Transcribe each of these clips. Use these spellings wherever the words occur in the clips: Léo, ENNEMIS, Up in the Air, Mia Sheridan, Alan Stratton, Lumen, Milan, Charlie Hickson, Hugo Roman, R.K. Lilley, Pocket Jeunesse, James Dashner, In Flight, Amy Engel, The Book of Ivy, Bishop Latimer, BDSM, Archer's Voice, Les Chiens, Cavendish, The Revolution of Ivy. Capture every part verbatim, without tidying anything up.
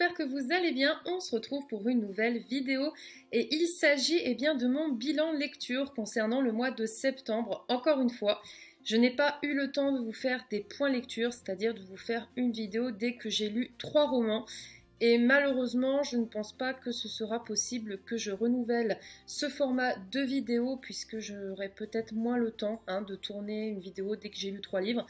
j'espère que vous allez bien. On se retrouve pour une nouvelle vidéo et il s'agit eh bien de mon bilan lecture concernant le mois de septembre. Encore une fois, je n'ai pas eu le temps de vous faire des points lecture, c'est-à-dire de vous faire une vidéo dès que j'ai lu trois romans. Et malheureusement, je ne pense pas que ce sera possible que je renouvelle ce format de vidéo puisque j'aurai peut-être moins le temps hein, de tourner une vidéo dès que j'ai lu trois livres.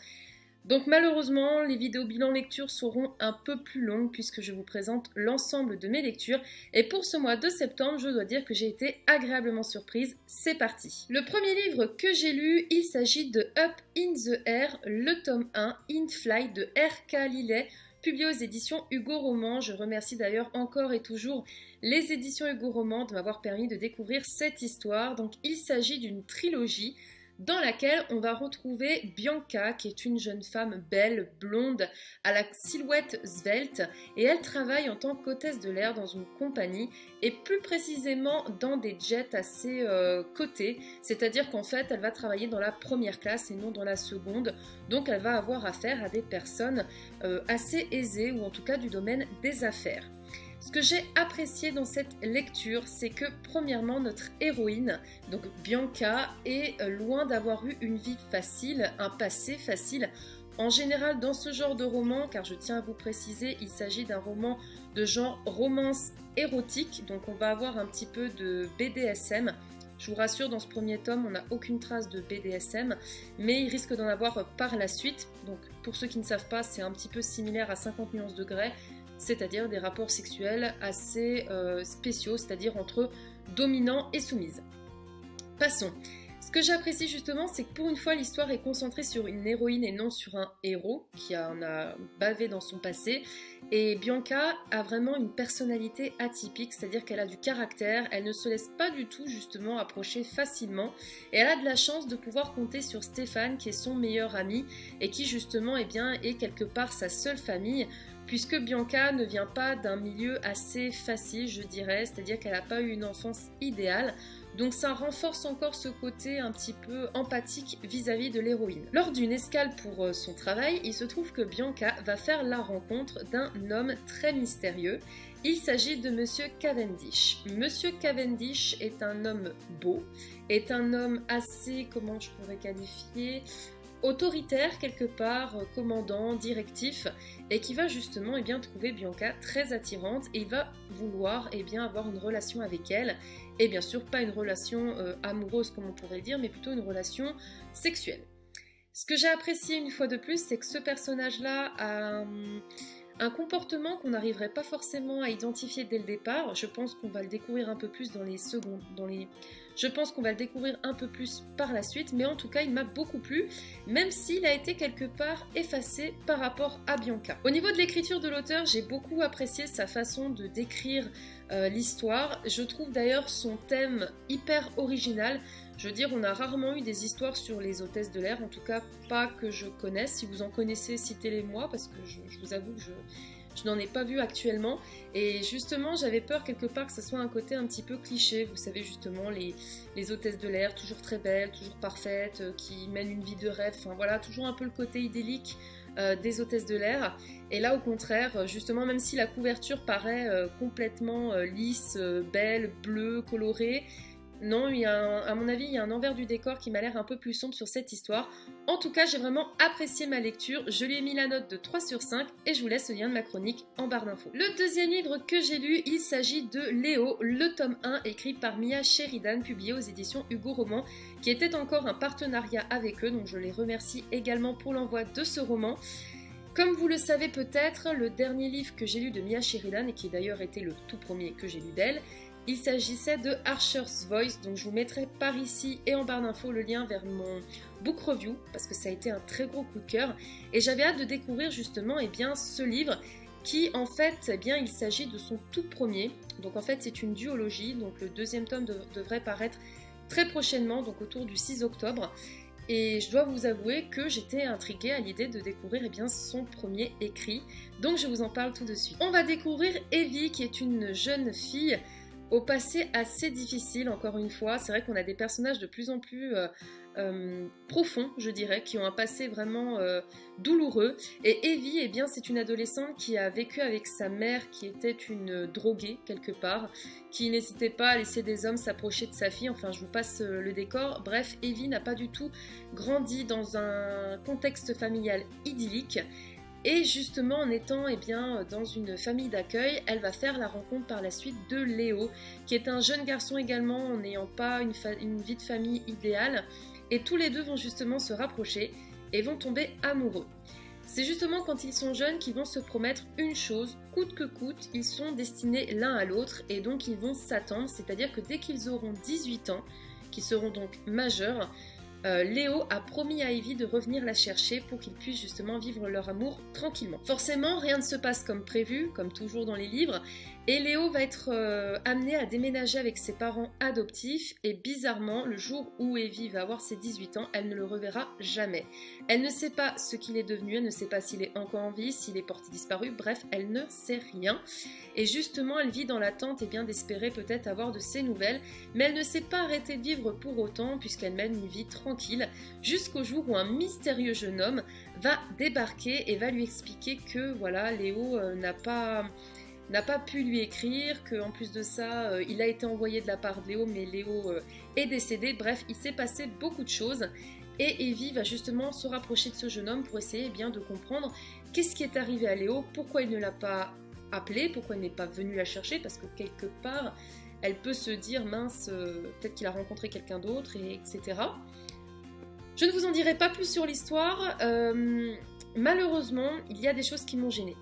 Donc malheureusement, les vidéos bilan lecture seront un peu plus longues puisque je vous présente l'ensemble de mes lectures. Et pour ce mois de septembre, je dois dire que j'ai été agréablement surprise. C'est parti! Le premier livre que j'ai lu, il s'agit de Up in the Air, le tome un, In Flight de R K Lilley, publié aux éditions Hugo Roman. Je remercie d'ailleurs encore et toujours les éditions Hugo Roman de m'avoir permis de découvrir cette histoire. Donc il s'agit d'une trilogie dans laquelle on va retrouver Bianca, qui est une jeune femme belle, blonde, à la silhouette svelte, et elle travaille en tant qu'hôtesse de l'air dans une compagnie, et plus précisément dans des jets à ses euh, côtés, c'est-à-dire qu'en fait elle va travailler dans la première classe et non dans la seconde, donc elle va avoir affaire à des personnes euh, assez aisées, ou en tout cas du domaine des affaires. Ce que j'ai apprécié dans cette lecture, c'est que premièrement notre héroïne, donc Bianca, est loin d'avoir eu une vie facile, un passé facile. En général dans ce genre de roman, car je tiens à vous préciser, il s'agit d'un roman de genre romance érotique, donc on va avoir un petit peu de B D S M. Je vous rassure, dans ce premier tome, on n'a aucune trace de B D S M, mais il risque d'en avoir par la suite. Donc pour ceux qui ne savent pas, c'est un petit peu similaire à cinquante nuances de Grey, c'est-à-dire des rapports sexuels assez euh, spéciaux, c'est-à-dire entre dominant et soumise. Passons. Ce que j'apprécie justement, c'est que pour une fois, l'histoire est concentrée sur une héroïne et non sur un héros qui en a bavé dans son passé. Et Bianca a vraiment une personnalité atypique, c'est-à-dire qu'elle a du caractère, elle ne se laisse pas du tout justement approcher facilement. Et elle a de la chance de pouvoir compter sur Stéphane, qui est son meilleur ami et qui justement eh bien, est quelque part sa seule famille, puisque Bianca ne vient pas d'un milieu assez facile, je dirais, c'est-à-dire qu'elle n'a pas eu une enfance idéale. Donc ça renforce encore ce côté un petit peu empathique vis-à-vis de l'héroïne. Lors d'une escale pour son travail, il se trouve que Bianca va faire la rencontre d'un homme très mystérieux. Il s'agit de Monsieur Cavendish. Monsieur Cavendish est un homme beau, est un homme assez, comment je pourrais qualifier, autoritaire quelque part, commandant, directif, et qui va justement eh bien, trouver Bianca très attirante et il va vouloir eh bien, avoir une relation avec elle, et bien sûr pas une relation euh, amoureuse comme on pourrait dire, mais plutôt une relation sexuelle. Ce que j'ai apprécié une fois de plus, c'est que ce personnage-là a hum, un comportement qu'on n'arriverait pas forcément à identifier dès le départ. Je pense qu'on va le découvrir un peu plus dans les secondes, dans les... Je pense qu'on va le découvrir un peu plus par la suite, mais en tout cas il m'a beaucoup plu, même s'il a été quelque part effacé par rapport à Bianca. Au niveau de l'écriture de l'auteur, j'ai beaucoup apprécié sa façon de décrire euh, l'histoire. Je trouve d'ailleurs son thème hyper original. Je veux dire, on a rarement eu des histoires sur les hôtesses de l'air, en tout cas pas que je connaisse. Si vous en connaissez, citez-les-moi, parce que je, je vous avoue que je... Je n'en ai pas vu actuellement, et justement j'avais peur quelque part que ce soit un côté un petit peu cliché, vous savez justement les, les hôtesses de l'air, toujours très belles, toujours parfaites, qui mènent une vie de rêve, enfin voilà, toujours un peu le côté idyllique euh, des hôtesses de l'air. Et là au contraire, justement même si la couverture paraît euh, complètement euh, lisse, euh, belle, bleue, colorée, non, il y a un, à mon avis, il y a un envers du décor qui m'a l'air un peu plus sombre sur cette histoire. En tout cas, j'ai vraiment apprécié ma lecture. Je lui ai mis la note de trois sur cinq et je vous laisse le lien de ma chronique en barre d'infos. Le deuxième livre que j'ai lu, il s'agit de Léo, le tome un, écrit par Mia Sheridan, publié aux éditions Hugo Roman, qui était encore un partenariat avec eux, donc je les remercie également pour l'envoi de ce roman. Comme vous le savez peut-être, le dernier livre que j'ai lu de Mia Sheridan, et qui d'ailleurs était le tout premier que j'ai lu d'elle, il s'agissait de Archer's Voice, donc je vous mettrai par ici et en barre d'infos le lien vers mon book review, parce que ça a été un très gros coup de cœur, et j'avais hâte de découvrir justement eh bien, ce livre, qui en fait, eh bien, il s'agit de son tout premier, donc en fait c'est une duologie, donc le deuxième tome de, devrait paraître très prochainement, donc autour du six octobre, et je dois vous avouer que j'étais intriguée à l'idée de découvrir eh bien, son premier écrit, donc je vous en parle tout de suite. On va découvrir Evie, qui est une jeune fille Au passé assez difficile, encore une fois, c'est vrai qu'on a des personnages de plus en plus euh, euh, profonds, je dirais, qui ont un passé vraiment euh, douloureux. Et Evie, eh bien, c'est une adolescente qui a vécu avec sa mère, qui était une droguée quelque part, qui n'hésitait pas à laisser des hommes s'approcher de sa fille. Enfin, je vous passe le décor. Bref, Evie n'a pas du tout grandi dans un contexte familial idyllique. Et justement, en étant eh bien, dans une famille d'accueil, elle va faire la rencontre par la suite de Léo, qui est un jeune garçon également, en n'ayant pas une, une vie de famille idéale. Et tous les deux vont justement se rapprocher et vont tomber amoureux. C'est justement quand ils sont jeunes qu'ils vont se promettre une chose, coûte que coûte, ils sont destinés l'un à l'autre et donc ils vont s'attendre, c'est-à-dire que dès qu'ils auront dix-huit ans, qu'ils seront donc majeurs, Euh, Léo a promis à Ivy de revenir la chercher pour qu'ils puissent justement vivre leur amour tranquillement. Forcément, rien ne se passe comme prévu, comme toujours dans les livres, et Léo va être euh, amené à déménager avec ses parents adoptifs, et bizarrement, le jour où Ivy va avoir ses dix-huit ans, elle ne le reverra jamais. Elle ne sait pas ce qu'il est devenu, elle ne sait pas s'il est encore en vie, s'il est porté disparu, bref, elle ne sait rien. Et justement, elle vit dans l'attente et bien d'espérer peut-être avoir de ses nouvelles, mais elle ne s'est pas arrêtée de vivre pour autant, puisqu'elle mène une vie tranquille. tranquille jusqu'au jour où un mystérieux jeune homme va débarquer et va lui expliquer que voilà, Léo euh, n'a pas n'a pas pu lui écrire, qu'en plus de ça euh, il a été envoyé de la part de Léo, mais Léo euh, est décédé. Bref, il s'est passé beaucoup de choses et Evie va justement se rapprocher de ce jeune homme pour essayer eh bien de comprendre qu'est-ce qui est arrivé à Léo, pourquoi il ne l'a pas appelé, pourquoi il n'est pas venu la chercher, parce que quelque part elle peut se dire mince, euh, peut-être qu'il a rencontré quelqu'un d'autre, et etc. Je ne vous en dirai pas plus sur l'histoire, euh, malheureusement, il y a des choses qui m'ont gênée.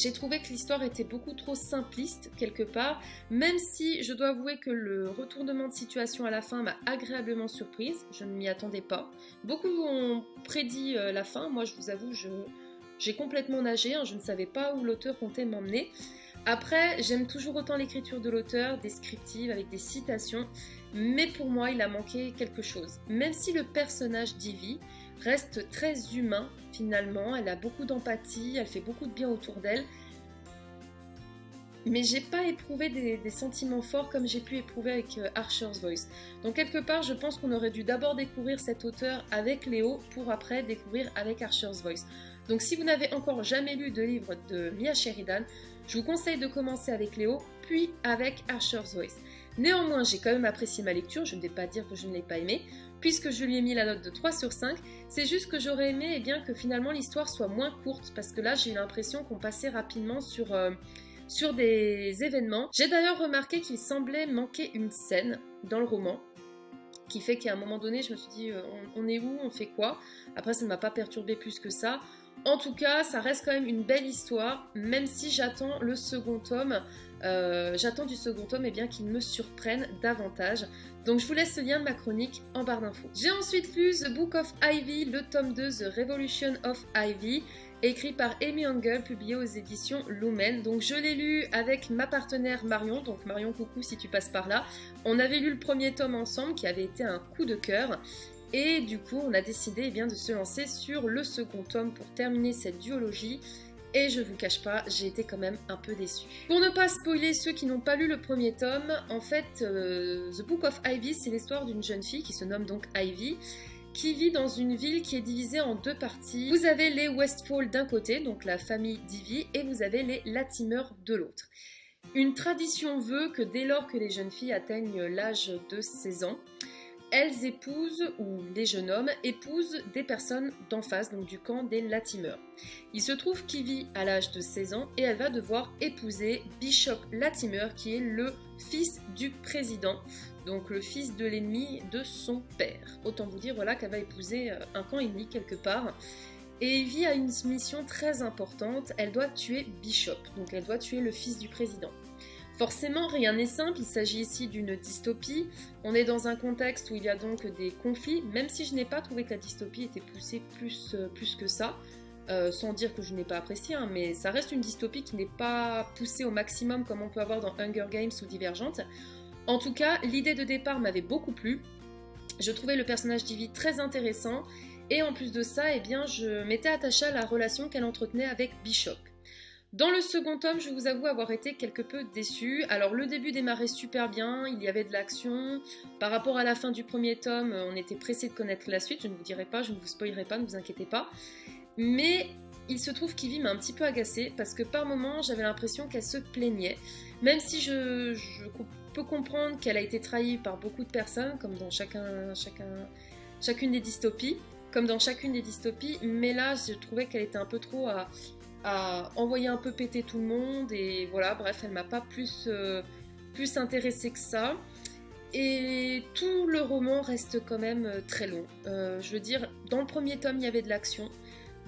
J'ai trouvé que l'histoire était beaucoup trop simpliste, quelque part, même si je dois avouer que le retournement de situation à la fin m'a agréablement surprise, je ne m'y attendais pas. Beaucoup ont prédit euh, la fin, moi je vous avoue, je, j'ai complètement nagé, hein, je ne savais pas où l'auteur comptait m'emmener. Après, j'aime toujours autant l'écriture de l'auteur, descriptive, avec des citations, mais pour moi, il a manqué quelque chose. Même si le personnage d'Ivy reste très humain, finalement, elle a beaucoup d'empathie, elle fait beaucoup de bien autour d'elle, mais j'ai pas éprouvé des, des sentiments forts comme j'ai pu éprouver avec euh, Archer's Voice. Donc quelque part, je pense qu'on aurait dû d'abord découvrir cet auteur avec Léo pour après découvrir avec Archer's Voice. Donc si vous n'avez encore jamais lu de livre de Mia Sheridan, je vous conseille de commencer avec Léo, puis avec Archer's Voice. Néanmoins, j'ai quand même apprécié ma lecture, je ne vais pas dire que je ne l'ai pas aimée, puisque je lui ai mis la note de trois sur cinq, c'est juste que j'aurais aimé eh bien, que finalement l'histoire soit moins courte, parce que là j'ai l'impression qu'on passait rapidement sur... Euh, sur des événements. J'ai d'ailleurs remarqué qu'il semblait manquer une scène dans le roman, qui fait qu'à un moment donné, je me suis dit, on, on est où, on fait quoi? Après, ça ne m'a pas perturbé plus que ça. En tout cas, ça reste quand même une belle histoire, même si j'attends le second tome, euh, j'attends du second tome et eh bien qu'il me surprenne davantage. Donc je vous laisse le lien de ma chronique en barre d'infos. J'ai ensuite lu The Book of Ivy, le tome deux, The Revolution of Ivy, écrit par Amy Engel, publié aux éditions Lumen. Donc je l'ai lu avec ma partenaire Marion, donc Marion coucou si tu passes par là. On avait lu le premier tome ensemble qui avait été un coup de cœur. Et du coup, on a décidé eh bien, de se lancer sur le second tome pour terminer cette duologie. Et je vous cache pas, j'ai été quand même un peu déçue. Pour ne pas spoiler ceux qui n'ont pas lu le premier tome, en fait, euh, The Book of Ivy, c'est l'histoire d'une jeune fille qui se nomme donc Ivy, qui vit dans une ville qui est divisée en deux parties. Vous avez les Westfall d'un côté, donc la famille d'Ivy, et vous avez les Latimer de l'autre. Une tradition veut que dès lors que les jeunes filles atteignent l'âge de seize ans, elles épousent, ou les jeunes hommes, épousent des personnes d'en face, donc du camp des Latimer. Il se trouve qu'Ivy à l'âge de seize ans et elle va devoir épouser Bishop Latimer, qui est le fils du président, donc le fils de l'ennemi de son père. Autant vous dire voilà, qu'elle va épouser un camp ennemi quelque part. Et Ivy a une mission très importante, elle doit tuer Bishop, donc elle doit tuer le fils du président. Forcément, rien n'est simple, il s'agit ici d'une dystopie, on est dans un contexte où il y a donc des conflits, même si je n'ai pas trouvé que la dystopie était poussée plus, euh, plus que ça, euh, sans dire que je n'ai pas apprécié, hein, mais ça reste une dystopie qui n'est pas poussée au maximum comme on peut avoir dans Hunger Games ou Divergente. En tout cas, l'idée de départ m'avait beaucoup plu, je trouvais le personnage d'Ivy très intéressant, et en plus de ça, eh bien, je m'étais attachée à la relation qu'elle entretenait avec Bishop. Dans le second tome, je vous avoue avoir été quelque peu déçue. Alors le début démarrait super bien, il y avait de l'action. Par rapport à la fin du premier tome, on était pressé de connaître la suite. Je ne vous dirai pas, je ne vous spoilerai pas, ne vous inquiétez pas. Mais il se trouve qu'Ivy m'a un petit peu agacée parce que par moments, j'avais l'impression qu'elle se plaignait. Même si je, je peux comprendre qu'elle a été trahie par beaucoup de personnes, comme dans chacun, chacun, chacune des dystopies, comme dans chacune des dystopies, mais là, je trouvais qu'elle était un peu trop à... à envoyer un peu péter tout le monde, et voilà, bref, elle m'a pas plus, euh, plus intéressée que ça. Et tout le roman reste quand même très long. Euh, je veux dire, dans le premier tome, il y avait de l'action.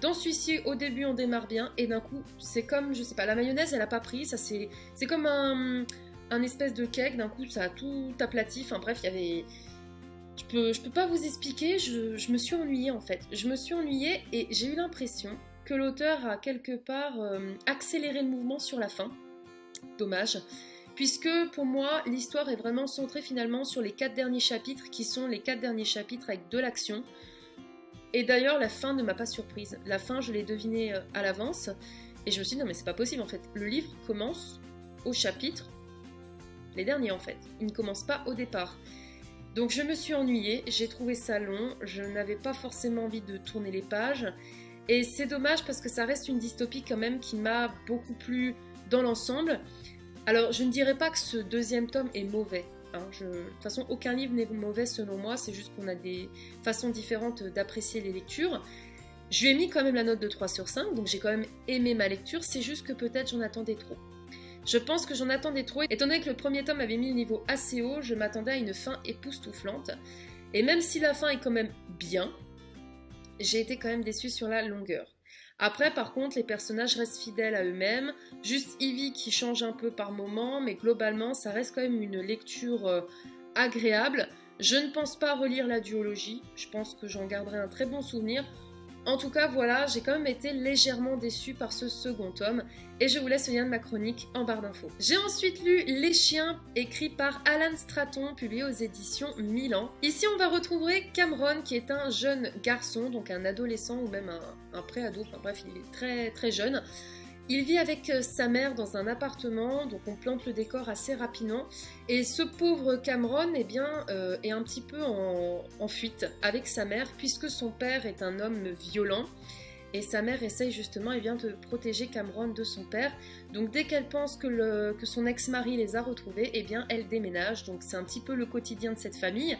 Dans celui-ci, au début, on démarre bien, et d'un coup, c'est comme, je sais pas, la mayonnaise, elle a pas pris, ça c'est comme un, un espèce de cake, d'un coup, ça a tout aplati, enfin bref, il y avait... Je peux, je peux pas vous expliquer, je, je me suis ennuyée en fait. Je me suis ennuyée, et j'ai eu l'impression que l'auteur a quelque part euh, accéléré le mouvement sur la fin. Dommage, puisque pour moi l'histoire est vraiment centrée finalement sur les quatre derniers chapitres, qui sont les quatre derniers chapitres avec de l'action. Et d'ailleurs la fin ne m'a pas surprise. La fin je l'ai devinée à l'avance et je me suis dit non mais c'est pas possible en fait. Le livre commence au chapitre, les derniers en fait. Il ne commence pas au départ. Donc je me suis ennuyée, j'ai trouvé ça long, je n'avais pas forcément envie de tourner les pages. Et c'est dommage parce que ça reste une dystopie quand même qui m'a beaucoup plu dans l'ensemble. Alors je ne dirais pas que ce deuxième tome est mauvais. Hein. Je... De toute façon aucun livre n'est mauvais selon moi, c'est juste qu'on a des façons différentes d'apprécier les lectures. Je lui ai mis quand même la note de trois sur cinq, donc j'ai quand même aimé ma lecture, c'est juste que peut-être j'en attendais trop. Je pense que j'en attendais trop, étant donné que le premier tome avait mis le niveau assez haut, je m'attendais à une fin époustouflante. Et même si la fin est quand même bien, j'ai été quand même déçue sur la longueur. Après, par contre, les personnages restent fidèles à eux-mêmes. Juste Ivy qui change un peu par moment, mais globalement, ça reste quand même une lecture euh, agréable. Je ne pense pas relire la duologie. Je pense que j'en garderai un très bon souvenir. En tout cas, voilà, j'ai quand même été légèrement déçue par ce second tome. Et je vous laisse le lien de ma chronique en barre d'infos. J'ai ensuite lu Les Chiens, écrit par Alan Stratton, publié aux éditions Milan. Ici, on va retrouver Cameron, qui est un jeune garçon, donc un adolescent ou même un, un pré-ado. Enfin bref, il est très très jeune. Il vit avec sa mère dans un appartement, donc on plante le décor assez rapidement. Et ce pauvre Cameron eh bien, euh, est un petit peu en, en fuite avec sa mère, puisque son père est un homme violent. Et sa mère essaye justement eh bien, de protéger Cameron de son père. Donc dès qu'elle pense que, le, que son ex-mari les a retrouvés, eh bien, elle déménage. Donc c'est un petit peu le quotidien de cette famille.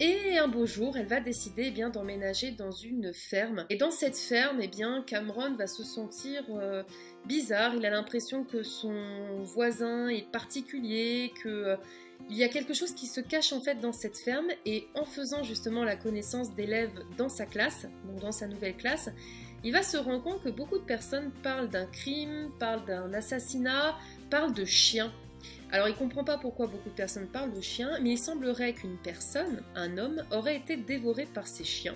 Et un beau jour, elle va décider eh bien, d'emménager dans une ferme. Et dans cette ferme, eh bien, Cameron va se sentir euh, bizarre. Il a l'impression que son voisin est particulier, qu'il euh, y a quelque chose qui se cache en fait dans cette ferme. Et en faisant justement la connaissance d'élèves dans sa classe, donc dans sa nouvelle classe, il va se rendre compte que beaucoup de personnes parlent d'un crime, parlent d'un assassinat, parlent de chiens. Alors il ne comprend pas pourquoi beaucoup de personnes parlent de chiens, mais il semblerait qu'une personne, un homme, aurait été dévoré par ces chiens.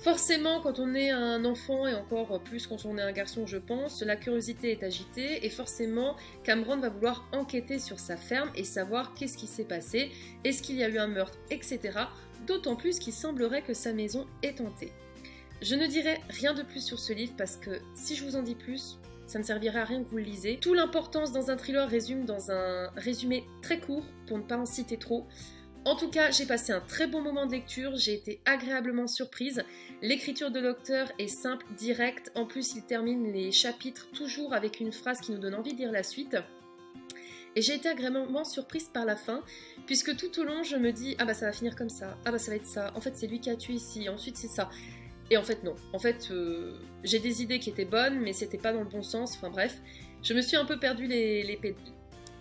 Forcément, quand on est un enfant, et encore plus quand on est un garçon je pense, la curiosité est agitée, et forcément Cameron va vouloir enquêter sur sa ferme et savoir qu'est-ce qui s'est passé, est-ce qu'il y a eu un meurtre, et cetera. D'autant plus qu'il semblerait que sa maison est hantée. Je ne dirai rien de plus sur ce livre parce que si je vous en dis plus, ça ne servirait à rien que vous le lisez. Tout l'importance dans un thriller résume dans un résumé très court, pour ne pas en citer trop. En tout cas, j'ai passé un très bon moment de lecture, j'ai été agréablement surprise. L'écriture de l'auteur est simple, directe, en plus il termine les chapitres toujours avec une phrase qui nous donne envie de lire la suite. Et j'ai été agréablement surprise par la fin, puisque tout au long je me dis « Ah bah ça va finir comme ça, ah bah ça va être ça, en fait c'est lui qui a tué ici, ensuite c'est ça ». Et en fait non, en fait euh, j'ai des idées qui étaient bonnes mais c'était pas dans le bon sens, enfin bref, je me suis un peu perdu les, les péd...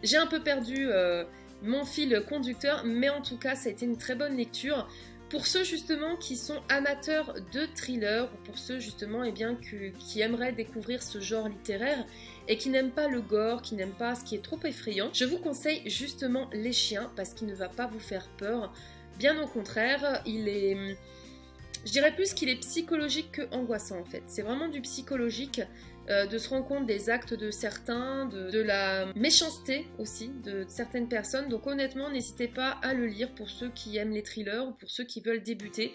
j'ai un peu perdu euh, mon fil conducteur, mais en tout cas ça a été une très bonne lecture. Pour ceux justement qui sont amateurs de thrillers, ou pour ceux justement eh bien, que, qui aimeraient découvrir ce genre littéraire et qui n'aiment pas le gore, qui n'aiment pas ce qui est trop effrayant, je vous conseille justement Les Chiens parce qu'il ne va pas vous faire peur, bien au contraire, il est... Je dirais plus qu'il est psychologique que angoissant en fait. C'est vraiment du psychologique euh, de se rendre compte des actes de certains, de, de la méchanceté aussi de, de certaines personnes. Donc honnêtement, n'hésitez pas à le lire pour ceux qui aiment les thrillers ou pour ceux qui veulent débuter.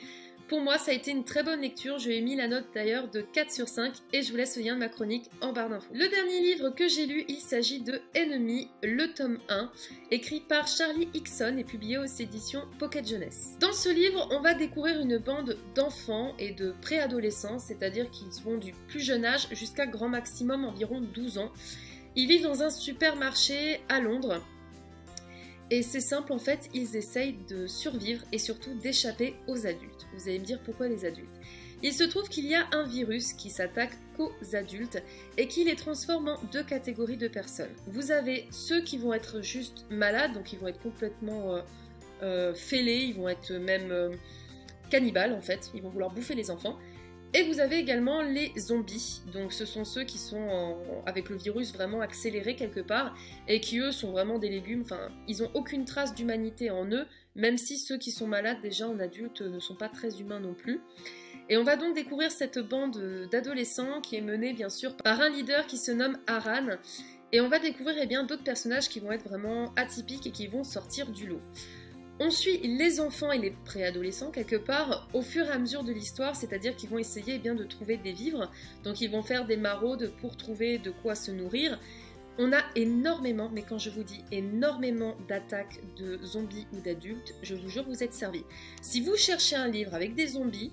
Pour moi, ça a été une très bonne lecture, je lui ai mis la note d'ailleurs de quatre sur cinq et je vous laisse le lien de ma chronique en barre d'infos. Le dernier livre que j'ai lu, il s'agit de ENNEMIS, le tome un, écrit par Charlie Hickson et publié aux éditions Pocket Jeunesse. Dans ce livre, on va découvrir une bande d'enfants et de préadolescents, c'est-à-dire qu'ils vont du plus jeune âge jusqu'à grand maximum environ douze ans. Ils vivent dans un supermarché à Londres. Et c'est simple, en fait, ils essayent de survivre et surtout d'échapper aux adultes. Vous allez me dire pourquoi les adultes? Il se trouve qu'il y a un virus qui s'attaque qu'aux adultes et qui les transforme en deux catégories de personnes. Vous avez ceux qui vont être juste malades, donc ils vont être complètement euh, euh, fêlés, ils vont être même euh, cannibales en fait, ils vont vouloir bouffer les enfants. Et vous avez également les zombies, donc ce sont ceux qui sont en, avec le virus vraiment accéléré quelque part, et qui eux sont vraiment des légumes, enfin ils n'ont aucune trace d'humanité en eux, même si ceux qui sont malades déjà en adultes ne sont pas très humains non plus. Et on va donc découvrir cette bande d'adolescents qui est menée bien sûr par un leader qui se nomme Aran, et on va découvrir eh bien d'autres personnages qui vont être vraiment atypiques et qui vont sortir du lot. On suit les enfants et les préadolescents quelque part au fur et à mesure de l'histoire, c'est-à-dire qu'ils vont essayer eh bien, de trouver des vivres, donc ils vont faire des maraudes pour trouver de quoi se nourrir. On a énormément, mais quand je vous dis énormément d'attaques de zombies ou d'adultes, je vous jure vous êtes servis. Si vous cherchez un livre avec des zombies,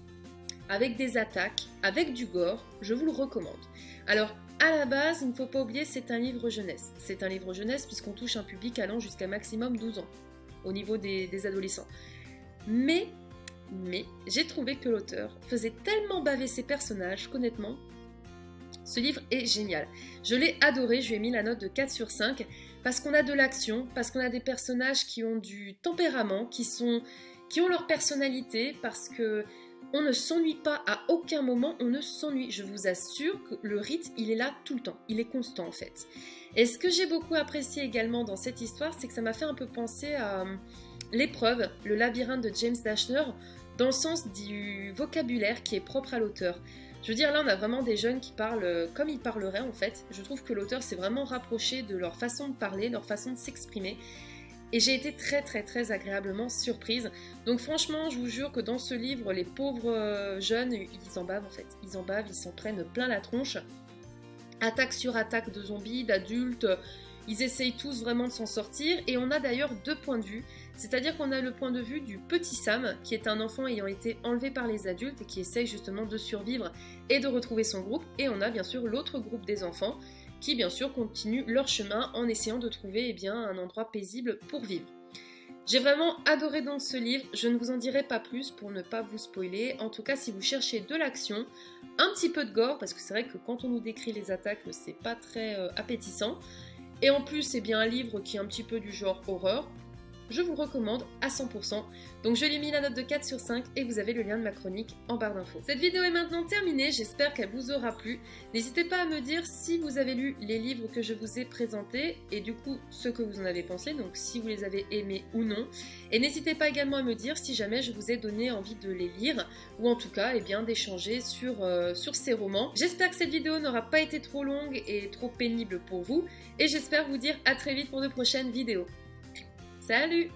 avec des attaques, avec du gore, je vous le recommande. Alors, à la base, il ne faut pas oublier, c'est un livre jeunesse. C'est un livre jeunesse puisqu'on touche un public allant jusqu'à maximum douze ans. Au niveau des, des adolescents. Mais, mais, j'ai trouvé que l'auteur faisait tellement baver ses personnages qu'honnêtement, ce livre est génial. Je l'ai adoré, je lui ai mis la note de quatre sur cinq, parce qu'on a de l'action, parce qu'on a des personnages qui ont du tempérament, qui, sont, qui ont leur personnalité, parce que on ne s'ennuie pas, à aucun moment on ne s'ennuie. Je vous assure que le rythme, il est là tout le temps, il est constant en fait. Et ce que j'ai beaucoup apprécié également dans cette histoire, c'est que ça m'a fait un peu penser à L'épreuve, le labyrinthe de James Dashner, dans le sens du vocabulaire qui est propre à l'auteur. Je veux dire, là on a vraiment des jeunes qui parlent comme ils parleraient en fait. Je trouve que l'auteur s'est vraiment rapproché de leur façon de parler, leur façon de s'exprimer. Et j'ai été très très très agréablement surprise. Donc franchement, je vous jure que dans ce livre, les pauvres jeunes, ils en bavent en fait. Ils en bavent, ils s'en prennent plein la tronche. Attaque sur attaque de zombies, d'adultes, ils essayent tous vraiment de s'en sortir. Et on a d'ailleurs deux points de vue, c'est-à-dire qu'on a le point de vue du petit Sam, qui est un enfant ayant été enlevé par les adultes et qui essaye justement de survivre et de retrouver son groupe. Et on a bien sûr l'autre groupe des enfants, qui bien sûr continuent leur chemin en essayant de trouver eh bien, un endroit paisible pour vivre. J'ai vraiment adoré donc ce livre, je ne vous en dirai pas plus pour ne pas vous spoiler. En tout cas, si vous cherchez de l'action, un petit peu de gore, parce que c'est vrai que quand on nous décrit les attaques, c'est pas très euh, appétissant. Et en plus, c'est bien un livre qui est un petit peu du genre horreur. Je vous recommande à cent pour cent. Donc je lui ai mis la note de quatre sur cinq et vous avez le lien de ma chronique en barre d'infos. Cette vidéo est maintenant terminée, j'espère qu'elle vous aura plu. N'hésitez pas à me dire si vous avez lu les livres que je vous ai présentés et du coup ce que vous en avez pensé, donc si vous les avez aimés ou non. Et n'hésitez pas également à me dire si jamais je vous ai donné envie de les lire ou en tout cas eh bien d'échanger sur, euh, sur ces romans. J'espère que cette vidéo n'aura pas été trop longue et trop pénible pour vous et j'espère vous dire à très vite pour de prochaines vidéos. Salut!